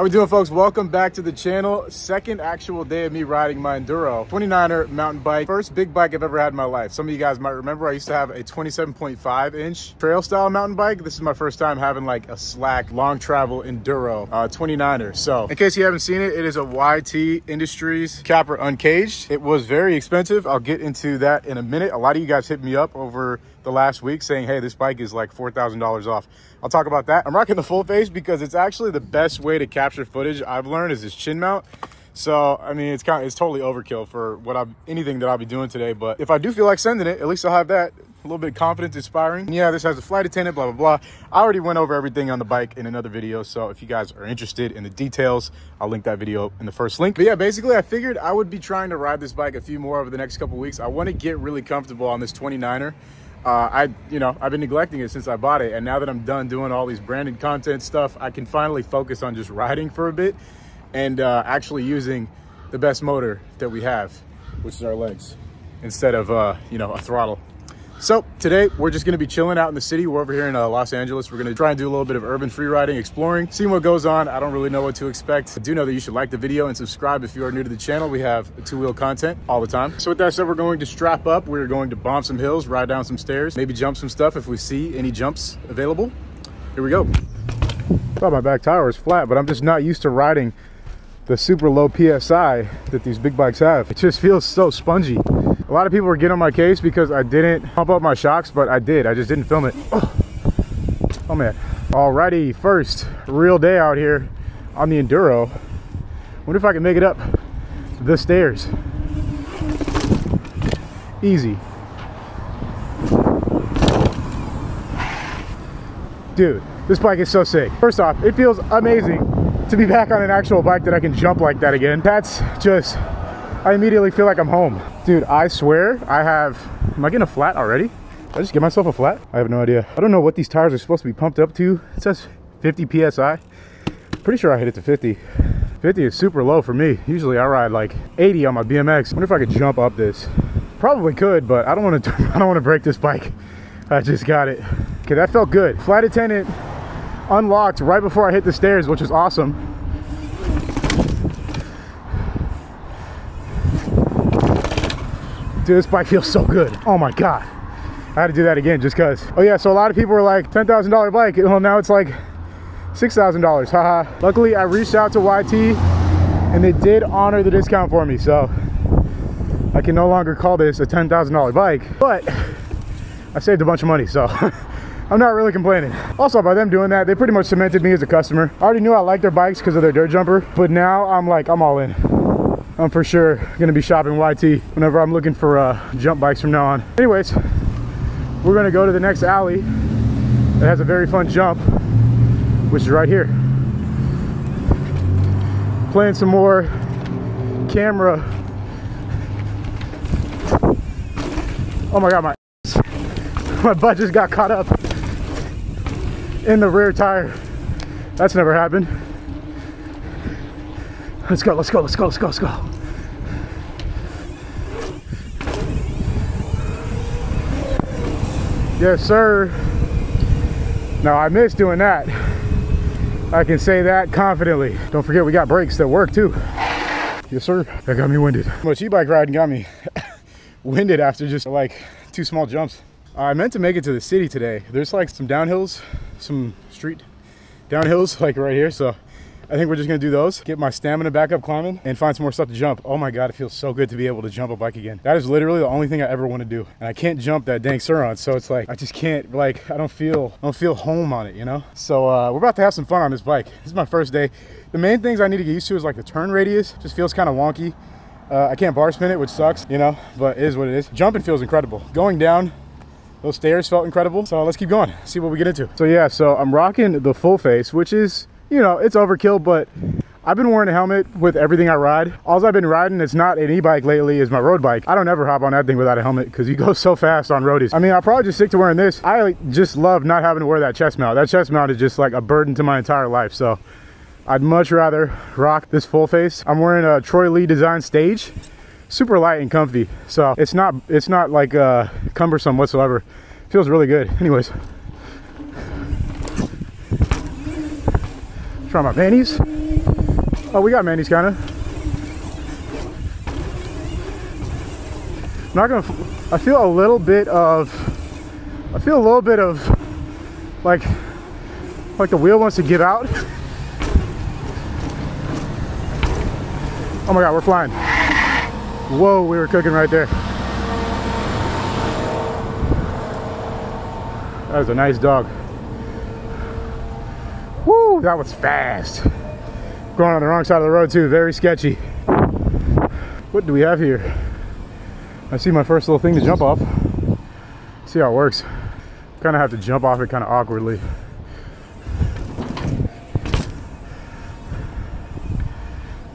How we doing, folks? Welcome back to the channel. Second actual day of me riding my Enduro 29er mountain bike. First big bike I've ever had in my life. Some of you guys might remember I used to have a 27.5 inch trail style mountain bike. This is my first time having like a slack long travel Enduro 29er. So in case you haven't seen it, it is a YT Industries Capra Uncaged. It was very expensive. I'll get into that in a minute. A lot of you guys hit me up over the last week saying, hey, this bike is like $4,000 off. I'll talk about that. I'm rocking the full face because it's actually the best way to capture footage I've learned is this chin mount. So I mean, it's totally overkill for what anything that I'll be doing today, but if I do feel like sending it, at least I'll have that. A little bit of confidence inspiring. And yeah, this has a flight attendant, blah, blah, blah. I already went over everything on the bike in another video. So if you guys are interested in the details, I'll link that video in the first link. But yeah, basically I figured I would be trying to ride this bike a few more over the next couple weeks. I want to get really comfortable on this 29er. I've been neglecting it since I bought it, and now that I'm done doing all these branded content stuff, I can finally focus on just riding for a bit and actually using the best motor that we have, which is our legs, instead of a throttle. So today we're just going to be chilling out in the city. We're over here in Los Angeles. We're going to try and do a little bit of urban free riding, exploring, seeing what goes on. I don't really know what to expect. I do know that you should like the video and subscribe if you are new to the channel. We have two-wheel content all the time. So with that said, we're going to strap up. We're going to bomb some hills, ride down some stairs, maybe jump some stuff if we see any jumps available. Here we go. Well, my back tire is flat, but I'm just not used to riding the super low PSI that these big bikes have. It just feels so spongy. A lot of people were getting on my case because I didn't pump up my shocks, but I did. I just didn't film it. Oh man. Alrighty, first real day out here on the Enduro. Wonder if I can make it up the stairs. Easy. Dude, this bike is so sick. First off, it feels amazing to be back on an actual bike that I can jump like that again. That's just... I immediately feel like I'm home. Dude, I swear I have, am I getting a flat already? Did I just get myself a flat? I have no idea. I don't know what these tires are supposed to be pumped up to. It says 50 PSI. Pretty sure I hit it to 50. 50 is super low for me. Usually I ride like 80 on my BMX. I wonder if I could jump up this. Probably could, but I don't want to break this bike. I just got it. Okay, that felt good. Flight attendant unlocked right before I hit the stairs, which is awesome. Dude, this bike feels so good. Oh my god, I had to do that again just cuz. Oh yeah, so a lot of people were like $10,000 bike. Well, now it's like $6,000. Haha. Luckily I reached out to YT and they did honor the discount for me, so I can no longer call this a $10,000 bike, but I saved a bunch of money, so I'm not really complaining. Also, by them doing that, they pretty much cemented me as a customer. I already knew I liked their bikes because of their dirt jumper, but now I'm like, I'm all in. I'm for sure gonna be shopping YT whenever I'm looking for jump bikes from now on. Anyways, we're gonna go to the next alley that has a very fun jump, which is right here. Playing some more camera. Oh my god, my butt just got caught up in the rear tire. That's never happened. Let's go, let's go, let's go, let's go, let's go. Yes, sir. Now, I miss doing that. I can say that confidently. Don't forget, we got brakes that work, too. Yes, sir. That got me winded. Much e-bike riding got me winded after just, like, two small jumps. I meant to make it to the city today. There's, like, some downhills, some street downhills, like, right here, so... I think we're just gonna do those, get my stamina back up climbing, and find some more stuff to jump. Oh my god, it feels so good to be able to jump a bike again. That is literally the only thing I ever want to do, and I can't jump that dang Suron, so it's like I just can't, like, I don't feel home on it, you know. So we're about to have some fun on this bike. This is my first day. The main things I need to get used to is like the turn radius. Just feels kind of wonky. I can't bar spin it, which sucks, you know, but it is what it is. Jumping feels incredible. Going down those stairs felt incredible. So let's keep going, see what we get into. So yeah, so I'm rocking the full face, which is, you know, it's overkill, but I've been wearing a helmet with everything I ride. All I've been riding that's not an e-bike lately is my road bike. I don't ever hop on that thing without a helmet because you go so fast on roadies. I mean, I'll probably just stick to wearing this. I just love not having to wear that chest mount. That chest mount is just like a burden to my entire life, so I'd much rather rock this full face. I'm wearing a Troy Lee Design Stage. Super light and comfy, so it's not like cumbersome whatsoever. Feels really good. Anyways. Try my panties. Oh, we got Mandy's counter. I'm not gonna. I feel a little bit of. I feel a little bit of, like the wheel wants to give out. Oh my God, we're flying! Whoa, we were cooking right there. That was a nice dog. Woo, that was fast. Going on the wrong side of the road too, very sketchy. What do we have here? I see my first little thing to jump off. See how it works. Kind of have to jump off it kind of awkwardly.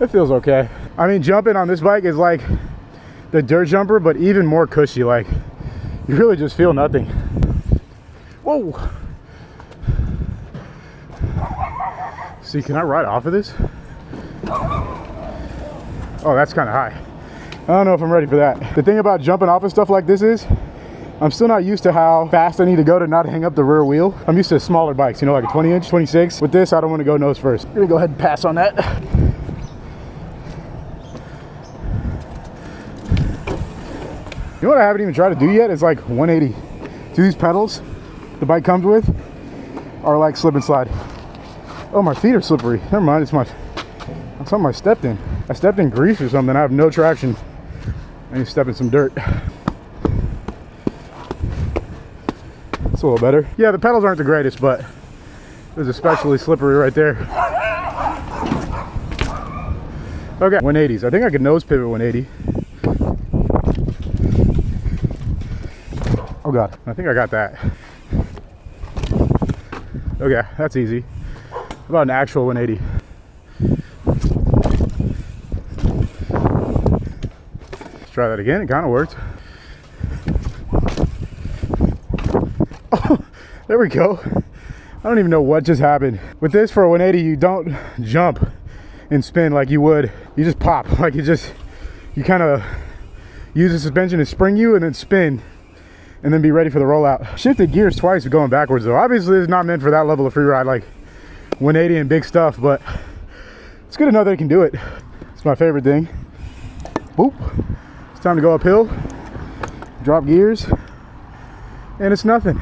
It feels okay. I mean, jumping on this bike is like the dirt jumper, but even more cushy. Like, you really just feel nothing. Whoa! See, can I ride off of this? Oh, that's kind of high. I don't know if I'm ready for that. The thing about jumping off of stuff like this is, I'm still not used to how fast I need to go to not hang up the rear wheel. I'm used to smaller bikes, you know, like a 20 inch, 26. With this, I don't want to go nose first. I'm gonna go ahead and pass on that. You know what I haven't even tried to do yet is like 180. See these pedals the bike comes with are like slip and slide. Oh, my feet are slippery. Never mind, it's something I stepped in. I stepped in grease or something. I have no traction. I need to step in some dirt. It's a little better. Yeah, the pedals aren't the greatest, but it was especially slippery right there. Okay, 180s. I think I could nose pivot 180. Oh God, I think I got that. Okay, that's easy. About an actual 180. Let's try that again. It kind of worked. Oh, there we go. I don't even know what just happened. With this for a 180, you don't jump and spin like you would. You just pop. Like you kind of use the suspension to spring you and then spin. And then be ready for the rollout. Shifted gears twice going backwards though. Obviously it's not meant for that level of free ride, like 180 and big stuff, but it's good to know they can do it. It's my favorite thing. Boop. It's time to go uphill, drop gears, and it's nothing.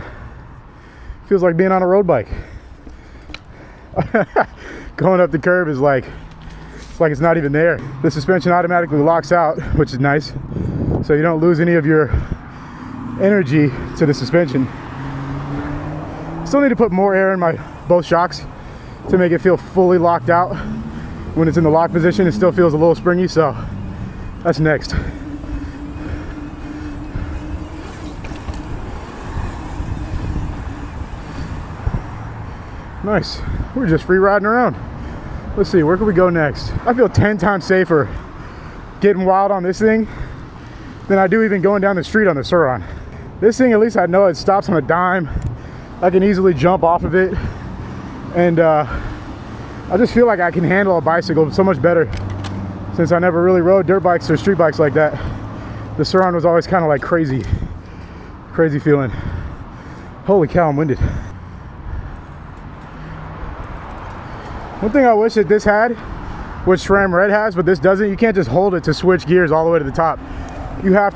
Feels like being on a road bike. Going up the curb is like, it's like it's not even there. The suspension automatically locks out, which is nice, so you don't lose any of your energy to the suspension. Still need to put more air in my both shocks to make it feel fully locked out. When it's in the lock position, it still feels a little springy, so that's next. Nice. We're just free riding around. Let's see, where can we go next? I feel 10 times safer getting wild on this thing than I do even going down the street on the Suron. This thing, at least I know it stops on a dime. I can easily jump off of it. And I just feel like I can handle a bicycle so much better since I never really rode dirt bikes or street bikes like that. The Suron was always kind of like crazy feeling. Holy cow, I'm winded. One thing I wish that this had, which SRAM Red has, but this doesn't, you can't just hold it to switch gears all the way to the top. You have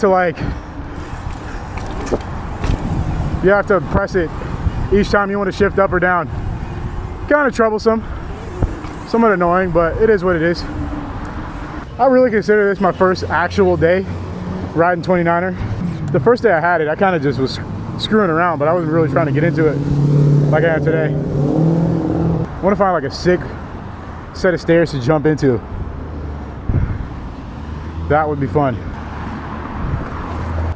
to press it each time you want to shift up or down. Kind of troublesome, somewhat annoying, but it is what it is. I really consider this my first actual day riding 29er. The first day I had it, I kind of just was screwing around, but I wasn't really trying to get into it like I am today. I want to find like a sick set of stairs to jump into. That would be fun.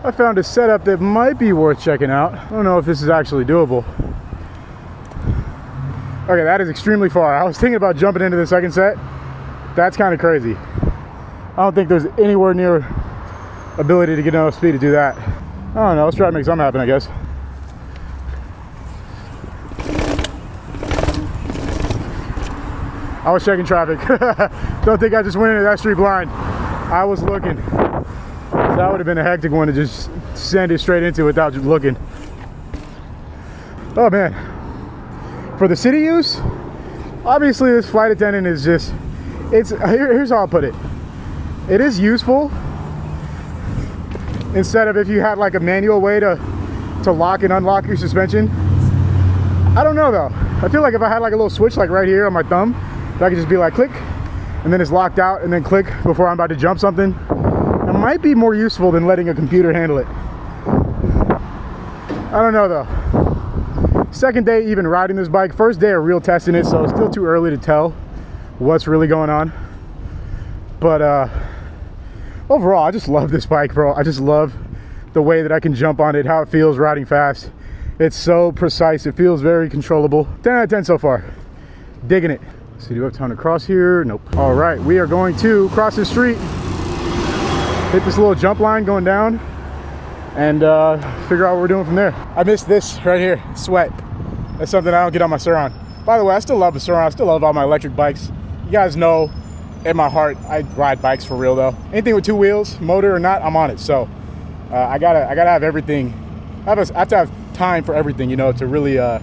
I found a setup that might be worth checking out. I don't know if this is actually doable. Okay, that is extremely far. I was thinking about jumping into the second set. That's kind of crazy. I don't think there's anywhere near ability to get enough speed to do that. I don't know, let's try to make something happen, I guess. I was checking traffic. Don't think I just went into that street blind. I was looking. That would have been a hectic one to just send it straight into without just looking. Oh man. For the city use, obviously this flight attendant is just here's how I'll put it. It is useful instead of if you had like a manual way to lock and unlock your suspension. I don't know though. I feel like if I had like a little switch like right here on my thumb, that I could just be like click and then it's locked out and then click before I'm about to jump something. It might be more useful than letting a computer handle it. I don't know though. Second day even riding this bike, first day of real testing it, so it's still too early to tell what's really going on. But overall, I just love this bike, bro. I just love the way that I can jump on it, how it feels riding fast. It's so precise. It feels very controllable. 10 out of 10 so far. Digging it. So do we have time to cross here? Nope. All right, we are going to cross the street, hit this little jump line going down, and figure out what we're doing from there. I missed this right here, sweat. That's something I don't get on my Suran. By the way, I still love the Suran. I still love all my electric bikes. You guys know, in my heart, I ride bikes for real though. Anything with two wheels, motor or not, I'm on it. So I gotta have everything. I have to have time for everything, you know, to really, I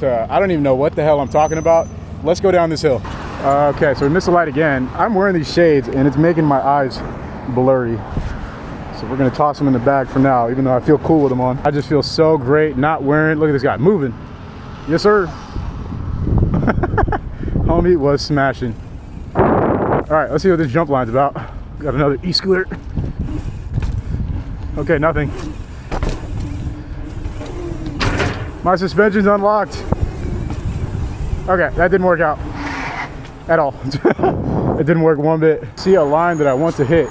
don't even know what the hell I'm talking about. Let's go down this hill. Okay, so we missed the light again. I'm wearing these shades and it's making my eyes blurry. So we're gonna toss them in the bag for now, even though I feel cool with them on. I just feel so great not wearing, look at this guy, moving. Yes, sir. Homie was smashing. All right, let's see what this jump line's about. Got another e-scooter. Okay, nothing. My suspension's unlocked. Okay, that didn't work out at all. It didn't work one bit. See a line that I want to hit.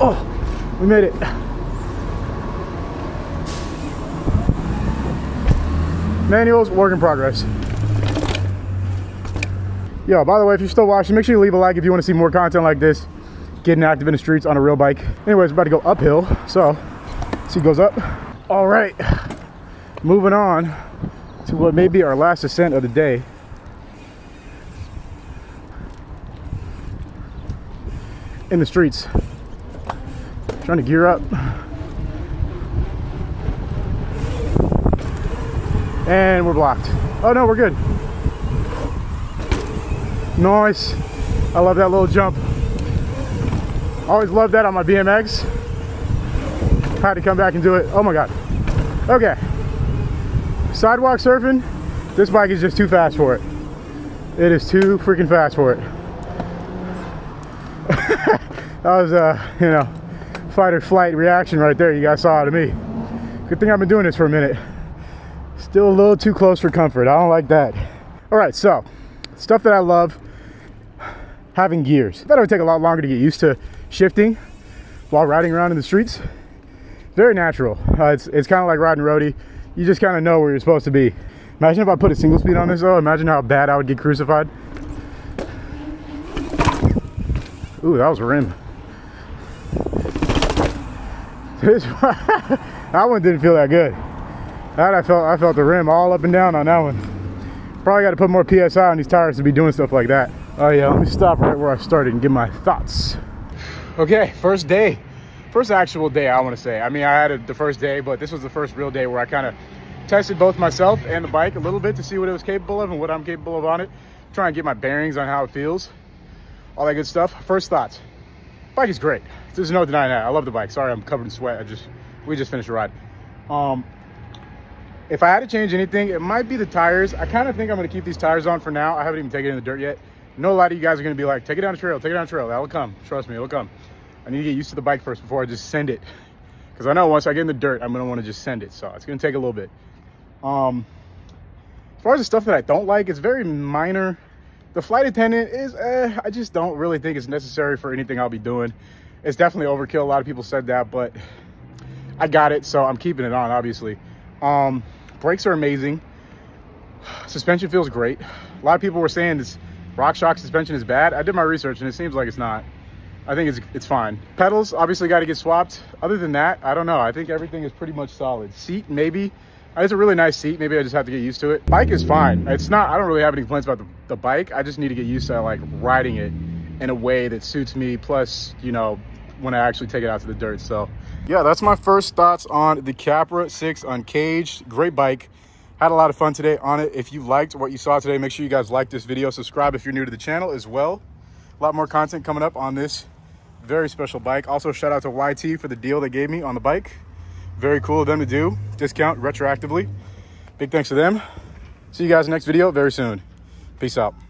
Oh, we made it. Manuals, work in progress. Yo, by the way, if you're still watching, make sure you leave a like if you want to see more content like this. Getting active in the streets on a real bike. Anyways, about to go uphill, so see it goes up. All right, moving on to what may be our last ascent of the day. In the streets. Trying to gear up. And we're blocked. Oh no, we're good. Nice. I love that little jump. Always loved that on my BMX. Had to come back and do it. Oh my God. Okay. Sidewalk surfing. This bike is just too fast for it. It is too freaking fast for it. That was you know, fight or flight reaction right there. You guys saw it of me. Good thing I've been doing this for a minute. Still a little too close for comfort. I don't like that. All right, so stuff that I love. Having gears. That would take a lot longer to get used to shifting while riding around in the streets. Very natural. It's kind of like riding roadie. You just kind of know where you're supposed to be. Imagine if I put a single speed on this though. Imagine how bad I would get crucified. Ooh, that was a rim. That one didn't feel that good. That I felt the rim all up and down on that one. Probably got to put more PSI on these tires to be doing stuff like that. Oh yeah, let me stop right where I started and get my thoughts. Okay, first day. First actual day, I want to say. I mean, I had the first day, but this was the first real day where I kind of tested both myself and the bike a little bit to see what it was capable of and what I'm capable of on it. Try and get my bearings on how it feels. All that good stuff. First thoughts. Bike is great. There's no denying that. I love the bike. Sorry, I'm covered in sweat. We just finished a ride. If I had to change anything, it might be the tires. I kind of think I'm going to keep these tires on for now. I haven't even taken it in the dirt yet. No, a lot of you guys are gonna be like, take it down the trail, take it down the trail. That'll come, trust me, it'll come. I need to get used to the bike first before I just send it. Cause I know once I get in the dirt, I'm gonna wanna just send it. So it's gonna take a little bit. As far as the stuff that I don't like, it's very minor. The flight attendant is, I just don't really think it's necessary for anything I'll be doing. It's definitely overkill, a lot of people said that, but I got it, so I'm keeping it on, obviously. Brakes are amazing. Suspension feels great. A lot of people were saying this, RockShox suspension is bad. I did my research and it seems like it's not. I think it's fine. Pedals obviously got to get swapped. Other than that, I don't know. I think everything is pretty much solid. Seat, maybe. It's a really nice seat. Maybe I just have to get used to it. Bike is fine. It's not, I don't really have any complaints about the bike. I just need to get used to like riding it in a way that suits me. Plus, you know, when I actually take it out to the dirt. So yeah, that's my first thoughts on the Capra 6 Uncaged. Great bike. Had a lot of fun today on it. If you liked what you saw today, make sure you guys like this video. Subscribe if you're new to the channel as well. A lot more content coming up on this very special bike. Also, shout out to YT for the deal they gave me on the bike. Very cool of them to do. Discount retroactively. Big thanks to them. See you guys next video very soon. Peace out.